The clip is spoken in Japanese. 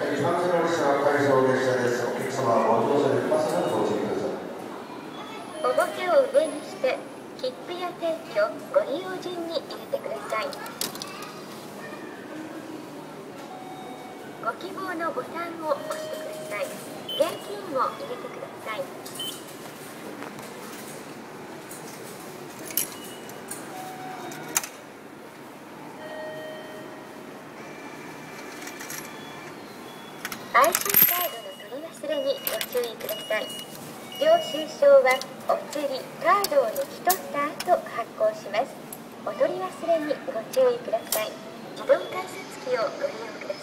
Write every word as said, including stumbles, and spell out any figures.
お取り忘れにご注意ください。自動改札機をご利用ください。